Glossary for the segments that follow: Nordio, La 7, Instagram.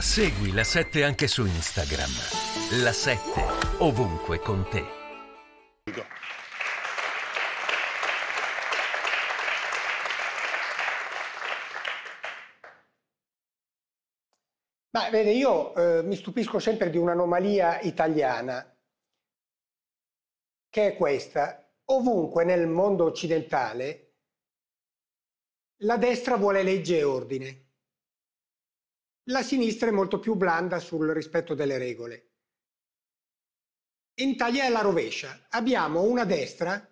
Segui La 7 anche su Instagram. La 7, ovunque con te. Ma vede, io mi stupisco sempre di un'anomalia italiana, che è questa. Ovunque nel mondo occidentale la destra vuole legge e ordine. La sinistra è molto più blanda sul rispetto delle regole. In Italia è la rovescia. Abbiamo una destra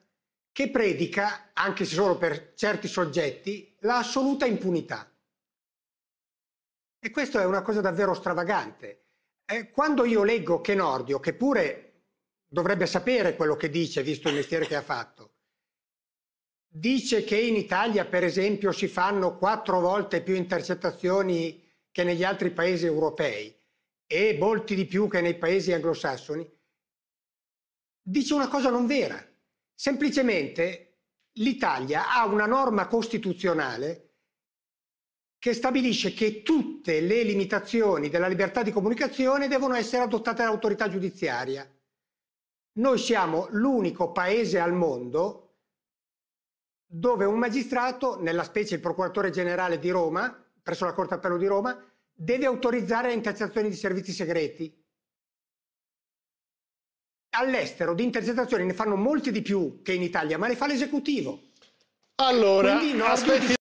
che predica, anche se solo per certi soggetti, l'assoluta impunità. E questo è una cosa davvero stravagante. Quando io leggo che Nordio, che pure dovrebbe sapere quello che dice, visto il mestiere che ha fatto, dice che in Italia, per esempio, si fanno 4 volte più intercettazioni che negli altri paesi europei e molti di più che nei paesi anglosassoni, dice una cosa non vera. Semplicemente l'Italia ha una norma costituzionale che stabilisce che tutte le limitazioni della libertà di comunicazione devono essere adottate dall'autorità giudiziaria. Noi siamo l'unico paese al mondo dove un magistrato, nella specie il procuratore generale di Roma, presso la Corte Appello di Roma, deve autorizzare le intercettazioni di servizi segreti. All'estero di intercettazioni ne fanno molti di più che in Italia, ma le fa l'esecutivo. Allora, aspetti.